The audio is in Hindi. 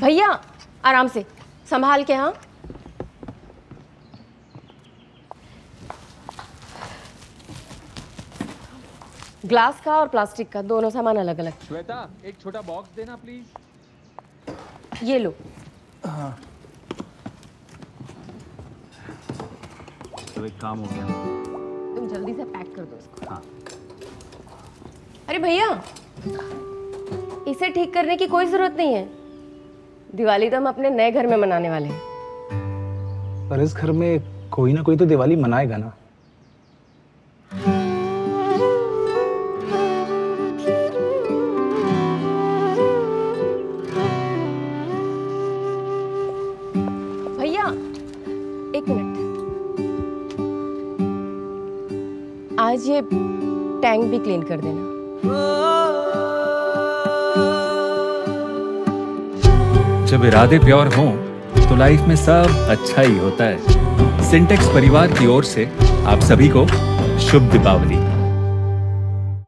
भैया आराम से संभाल के। हाँ ग्लास का और प्लास्टिक का दोनों सामान अलग अलग। श्वेता एक छोटा बॉक्स देना प्लीज। ये लो। हाँ तो एक काम हो गया, तुम जल्दी से पैक कर दो इसको। हाँ। अरे भैया इसे ठीक करने की कोई जरूरत नहीं है, दिवाली तो हम अपने नए घर में मनाने वाले हैं। पर इस घर में कोई ना कोई तो दिवाली मनाएगा ना। भैया एक मिनट, आज ये टैंक भी क्लीन कर देना। जब इरादे प्योर हों तो लाइफ में सब अच्छा ही होता है। सिंटेक्स परिवार की ओर से आप सभी को शुभ दीपावली।